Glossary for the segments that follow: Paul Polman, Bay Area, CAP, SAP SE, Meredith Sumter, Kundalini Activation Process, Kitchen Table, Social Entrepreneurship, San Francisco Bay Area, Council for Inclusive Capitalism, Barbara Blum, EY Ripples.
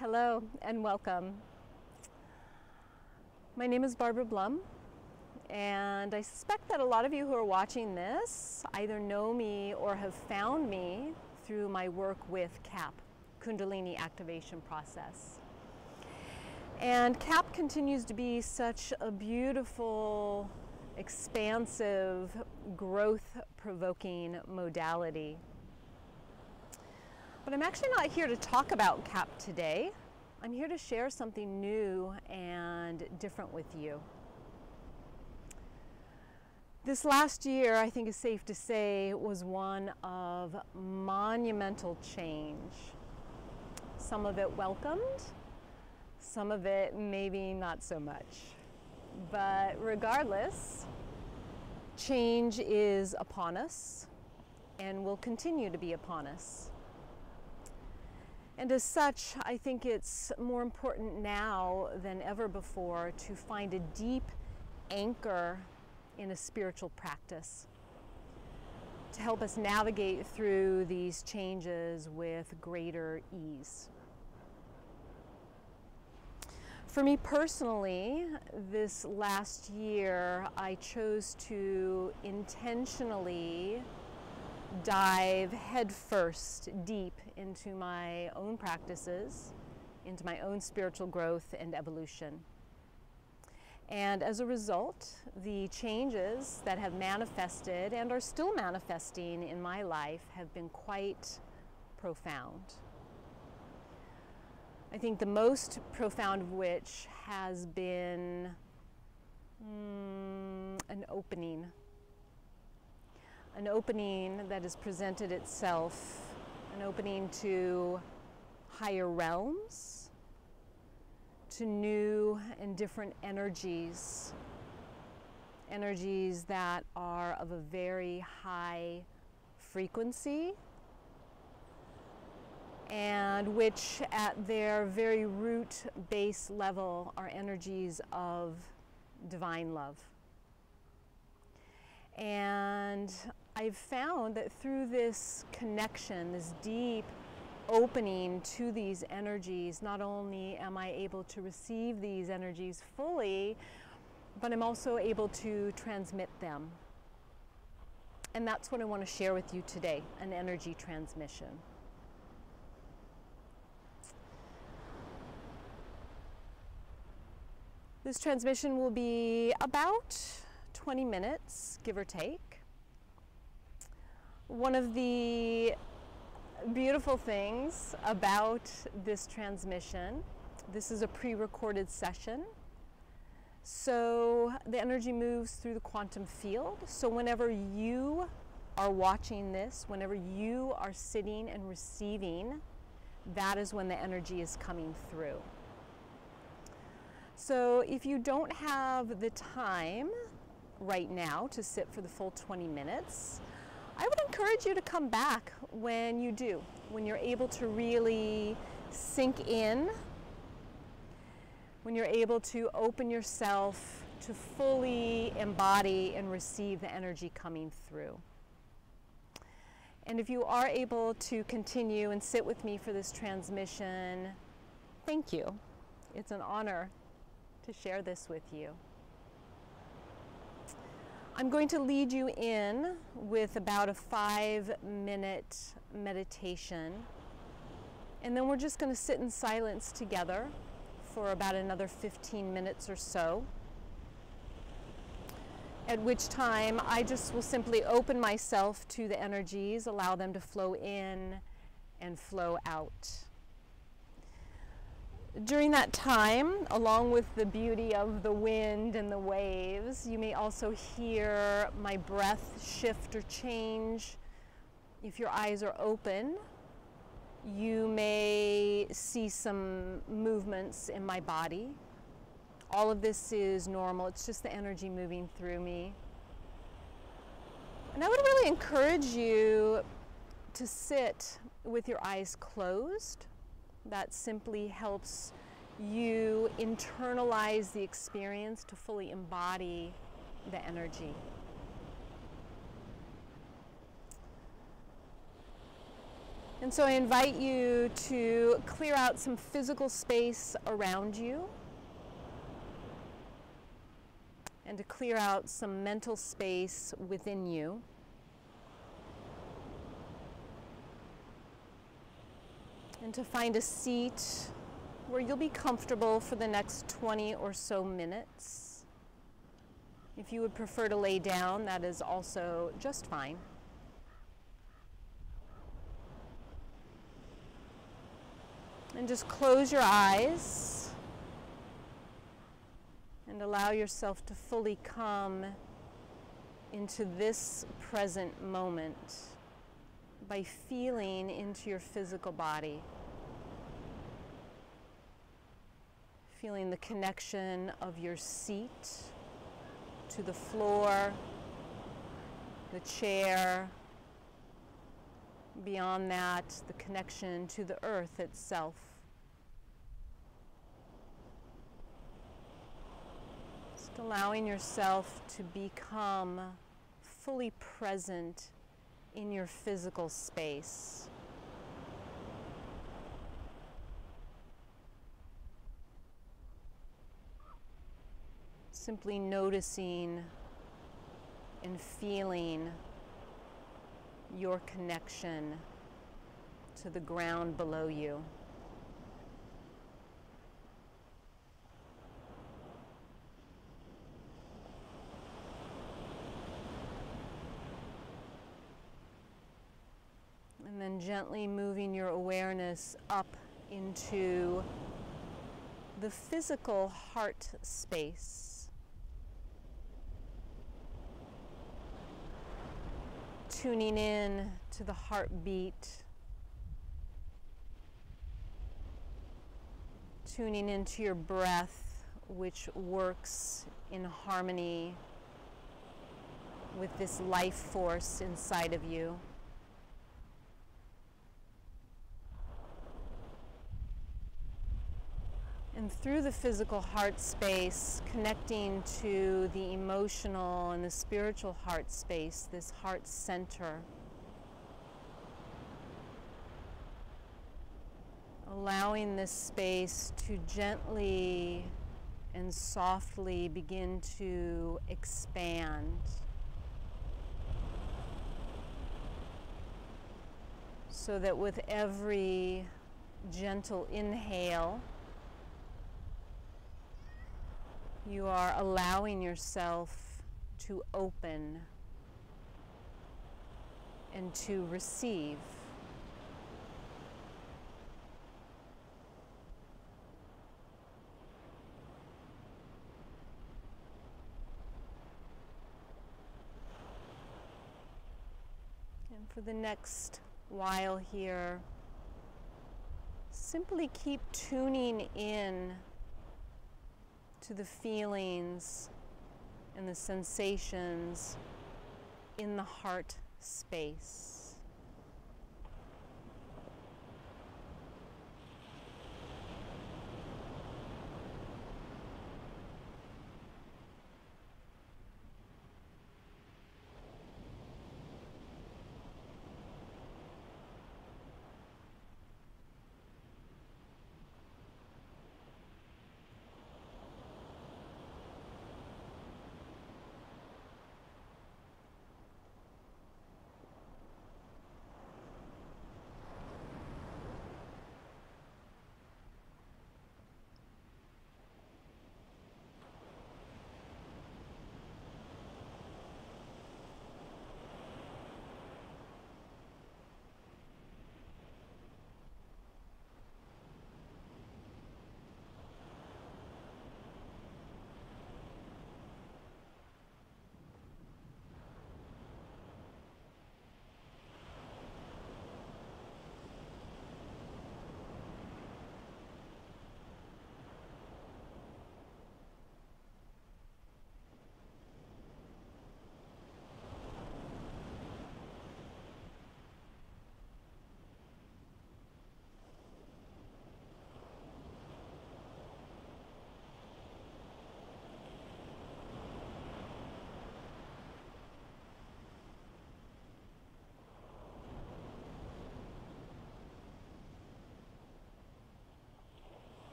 Hello and welcome. My name is Barbara Blum, and I suspect that a lot of you who are watching this either know me or have found me through my work with CAP, Kundalini Activation Process. And CAP continues to be such a beautiful, expansive, growth-provoking modality. But I'm actually not here to talk about CAP today. I'm here to share something new and different with you. This last year, I think it's safe to say, was one of monumental change. Some of it welcomed, some of it maybe not so much. But regardless, change is upon us and will continue to be upon us. And as such, I think it's more important now than ever before to find a deep anchor in a spiritual practice to help us navigate through these changes with greater ease. For me personally, this last year, I chose to intentionally dive headfirst deep into my own practices, into my own spiritual growth and evolution. And as a result, the changes that have manifested and are still manifesting in my life have been quite profound. I think the most profound of which has been an opening. An opening that has presented itself, an opening to higher realms, to new and different energies, energies that are of a very high frequency and which at their very root base level are energies of divine love. And I've found that through this connection, this deep opening to these energies, not only am I able to receive these energies fully, but I'm also able to transmit them. And that's what I want to share with you today, an energy transmission. This transmission will be about 20 minutes, give or take. One of the beautiful things about this transmission, this is a pre-recorded session, so the energy moves through the quantum field. So whenever you are watching this, whenever you are sitting and receiving, that is when the energy is coming through. So if you don't have the time right now to sit for the full 20 minutes, I would encourage you to come back when you do, when you're able to really sink in, when you're able to open yourself to fully embody and receive the energy coming through. And if you are able to continue and sit with me for this transmission, thank you. It's an honor to share this with you. I'm going to lead you in with about a 5-minute meditation, and then we're just going to sit in silence together for about another 15 minutes or so, at which time I just will simply open myself to the energies, allow them to flow in and flow out. During that time, along with the beauty of the wind and the waves, you may also hear my breath shift or change. If your eyes are open, you may see some movements in my body. All of this is normal. It's just the energy moving through me. And I would really encourage you to sit with your eyes closed. That simply helps you internalize the experience to fully embody the energy. And so I invite you to clear out some physical space around you and to clear out some mental space within you. And to find a seat where you'll be comfortable for the next 20 or so minutes. If you would prefer to lay down, that is also just fine. And just close your eyes and allow yourself to fully come into this present moment by feeling into your physical body. Feeling the connection of your seat to the floor, the chair. Beyond that, the connection to the earth itself. Just allowing yourself to become fully present in your physical space. Simply noticing and feeling your connection to the ground below you. And then gently moving your awareness up into the physical heart space. Tuning in to the heartbeat, tuning into your breath, which works in harmony with this life force inside of you. And through the physical heart space, connecting to the emotional and the spiritual heart space, this heart center. Allowing this space to gently and softly begin to expand. So that with every gentle inhale, you are allowing yourself to open and to receive. And for the next while here, simply keep tuning in to the feelings and the sensations in the heart space.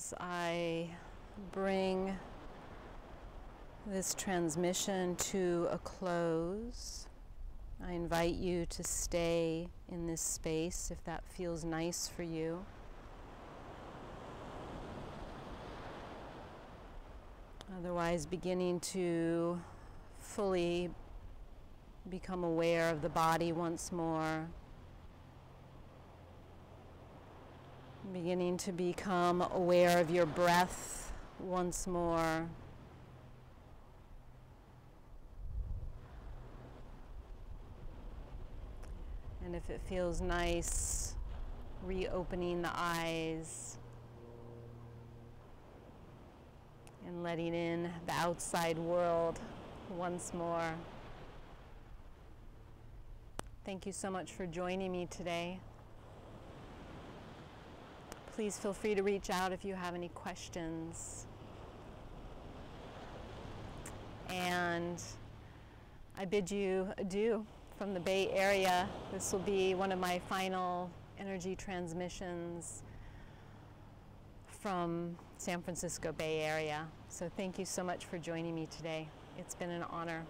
as I bring this transmission to a close, I invite you to stay in this space if that feels nice for you. Otherwise, beginning to fully become aware of the body once more. Beginning to become aware of your breath once more. And if it feels nice, reopening the eyes and letting in the outside world once more. Thank you so much for joining me today. Please feel free to reach out if you have any questions. And I bid you adieu from the Bay Area. This will be one of my final energy transmissions from San Francisco Bay Area. So thank you so much for joining me today. It's been an honor.